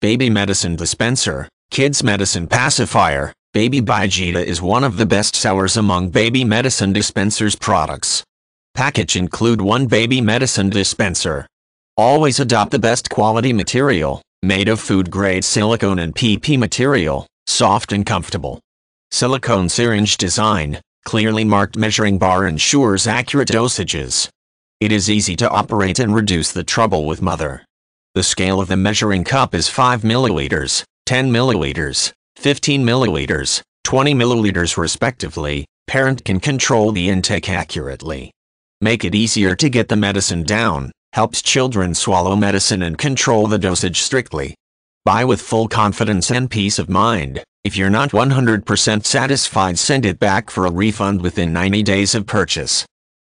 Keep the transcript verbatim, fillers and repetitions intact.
baby medicine dispenser, kids medicine pacifier. Baby Bijita is one of the best sellers among baby medicine dispensers products. Package include one baby medicine dispenser. Always adopt the best quality material, made of food grade silicone and P P material, soft and comfortable. Silicone syringe design, clearly marked measuring bar ensures accurate dosages. It is easy to operate and reduce the trouble with mother. The scale of the measuring cup is five milliliters, ten milliliters, fifteen milliliters, twenty milliliters respectively. Parent can control the intake accurately. Make it easier to get the medicine down, helps children swallow medicine and control the dosage strictly. Buy with full confidence and peace of mind. If you're not one hundred percent satisfied, send it back for a refund within ninety days of purchase.